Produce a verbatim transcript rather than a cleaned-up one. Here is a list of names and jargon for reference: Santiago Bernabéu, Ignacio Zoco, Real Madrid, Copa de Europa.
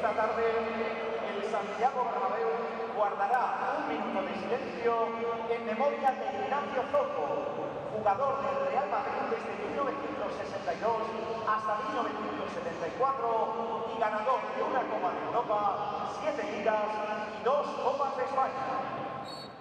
esta tarde el Santiago Bernabéu guardará un minuto de silencio en memoria de Ignacio Zoco, jugador del Real Madrid desde mil novecientos sesenta y dos hasta mil novecientos setenta y cuatro y ganador de una Copa de Europa, siete ligas y dos Copas de España.